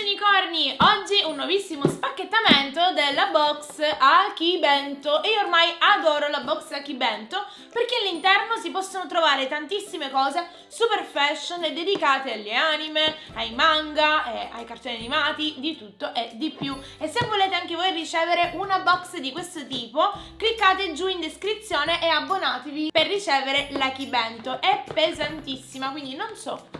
unicorni, oggi un nuovissimo spacchettamento della box Akibento. E io ormai adoro la box Akibento perché all'interno si possono trovare tantissime cose super fashion e dedicate alle anime, ai manga, ai cartoni animati, di tutto e di più. E se volete anche voi ricevere una box di questo tipo, cliccate giù in descrizione e abbonatevi per ricevere l'Akibento. È pesantissima, quindi non so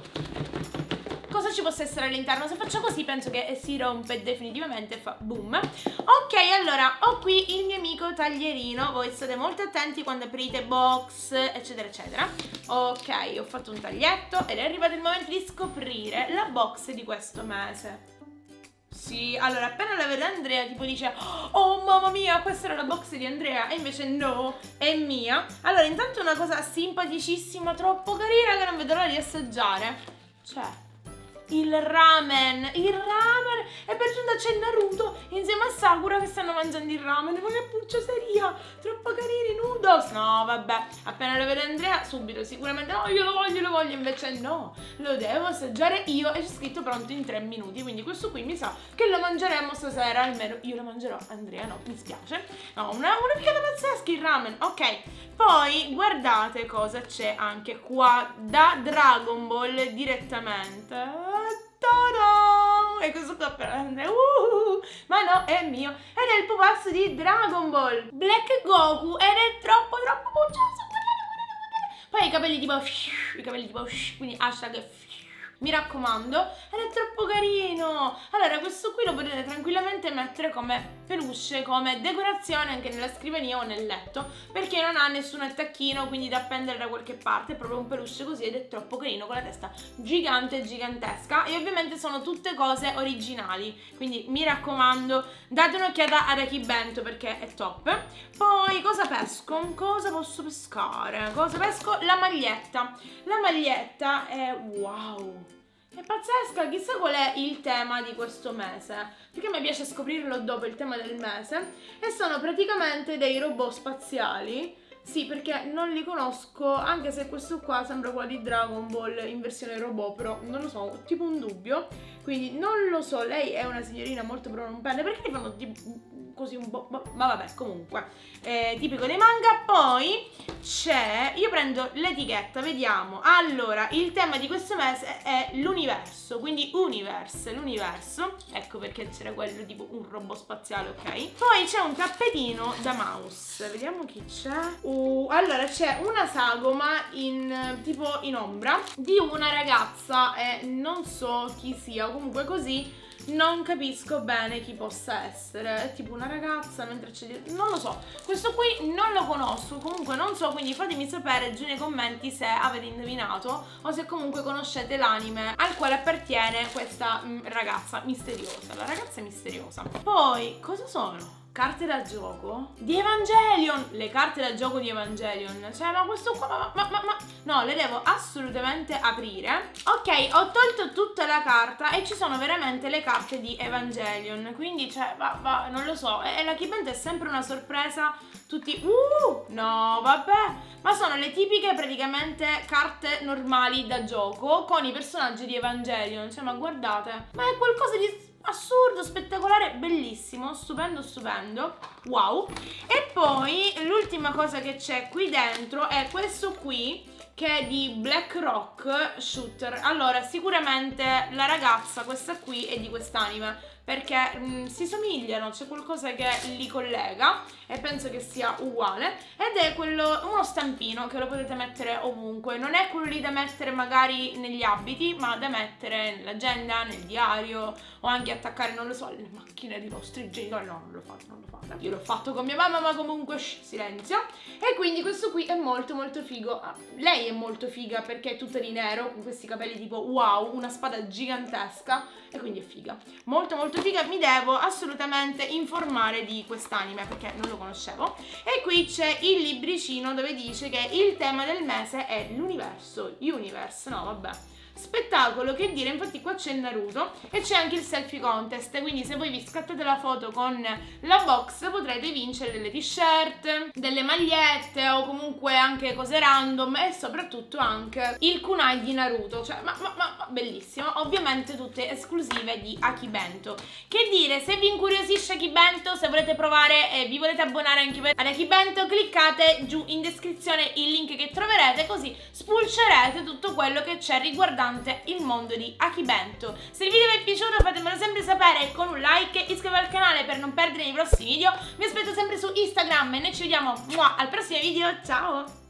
cosa ci possa essere all'interno. Se faccio così penso che si rompe definitivamente e fa boom. Ok, allora ho qui il mio amico taglierino. Voi state molto attenti quando aprite box eccetera eccetera. Ok, ho fatto un taglietto ed è arrivato il momento di scoprire la box di questo mese. Sì, allora appena la vede Andrea tipo dice: oh mamma mia, questa era la box di Andrea, e invece no, è mia. Allora intanto una cosa simpaticissima, troppo carina, che non vedo l'ora di assaggiare. Cioè il ramen, e per giunta c'è Naruto insieme a Sakura che stanno mangiando il ramen. Ma che puccioseria, troppo carini noodles. No vabbè, appena lo vede Andrea subito sicuramente: no, io lo voglio, lo voglio. Invece no, lo devo assaggiare io, e c'è scritto pronto in 3 minuti, quindi questo qui mi sa che lo mangeremo stasera, almeno io lo mangerò, Andrea no, mi spiace. No, una figata pazzesca il ramen. Ok, poi guardate cosa c'è anche qua, da Dragon Ball direttamente. E questo qua per Andrea, ma no, è mio, ed è il pupazzo di Dragon Ball Black Goku, ed è troppo bucciato. Poi i capelli tipo, quindi hashtag, mi raccomando, ed è troppo carino. Allora questo qui lo potete tranquillamente mettere come peluche, come decorazione anche nella scrivania o nel letto, perché non ha nessun attacchino, quindi da appendere da qualche parte, è proprio un peluche così, ed è troppo carino, con la testa gigantesca. E ovviamente sono tutte cose originali, quindi mi raccomando, date un'occhiata ad Akibento perché è top. Poi cosa pesco? Cosa posso pescare? Cosa pesco? La maglietta. La maglietta è wow, è pazzesca. Chissà qual è il tema di questo mese, perché mi piace scoprirlo dopo il tema del mese. E sono praticamente dei robot spaziali. Sì, perché non li conosco, anche se questo qua sembra quello di Dragon Ball in versione robot, però non lo so, ho tipo un dubbio, quindi non lo so. Lei è una signorina molto prorompente, perché li fanno così un po', ma vabbè, comunque tipico dei manga. Poi c'è, io prendo l'etichetta, vediamo. Allora, il tema di questo mese è l'universo, quindi l'universo, ecco perché c'era quello tipo un robot spaziale, ok? Poi c'è un tappetino da mouse, vediamo chi c'è. Allora c'è una sagoma in tipo in ombra di una ragazza, non so chi sia, comunque così non capisco bene chi possa essere. È tipo una ragazza, mentre c'è, non lo so, questo qui non lo conosco, comunque non so, quindi fatemi sapere giù nei commenti se avete indovinato o se comunque conoscete l'anime al quale appartiene questa ragazza misteriosa, la ragazza misteriosa. Poi cosa sono? Carte da gioco di Evangelion, le carte da gioco di Evangelion. Cioè, ma questo qua, no, le devo assolutamente aprire. Ok, ho tolto tutta la carta e ci sono veramente le carte di Evangelion, quindi cioè, non lo so. E l'Akibento è sempre una sorpresa. Tutti, no vabbè, ma sono le tipiche praticamente carte normali da gioco con i personaggi di Evangelion. Cioè, ma guardate, ma è qualcosa di assurdo, spettacolare, bellissimo, stupendo, wow. E poi l'ultima cosa che c'è qui dentro è questo qui, che è di Black Rock Shooter. Allora sicuramente la ragazza, questa qui, è di quest'anime, perché si somigliano, c'è qualcosa che li collega e penso che sia uguale. Ed è uno stampino che lo potete mettere ovunque, non è quello lì da mettere magari negli abiti, ma da mettere nell'agenda, nel diario, o anche attaccare, non lo so, alle macchine dei vostri genitori. No, non lo fate, io l'ho fatto con mia mamma, ma comunque silenzio. E quindi questo qui è molto figo. Lei è molto figa perché è tutta di nero, con questi capelli tipo wow, una spada gigantesca, e quindi è figa, molto figa. Mi devo assolutamente informare di quest'anime perché non lo conoscevo. E qui c'è il libricino dove dice che il tema del mese è l'universo, no vabbè, spettacolo che dire. Infatti qua c'è Naruto e c'è anche il selfie contest, quindi se voi vi scattate la foto con la box potrete vincere delle t-shirt, delle magliette o comunque anche cose random, e soprattutto anche il kunai di Naruto, cioè ma bellissimo, ovviamente tutte esclusive di Akibento. Che dire, se vi incuriosisce Akibento, se volete provare e vi volete abbonare anche ad Akibento, cliccate giù in descrizione il link che troverete, così spulcerete tutto quello che c'è riguardante il mondo di Akibento. Se il video vi è piaciuto fatemelo sempre sapere con un like, iscrivetevi al canale per non perdere i prossimi video, vi aspetto sempre su Instagram e noi ci vediamo al prossimo video, ciao!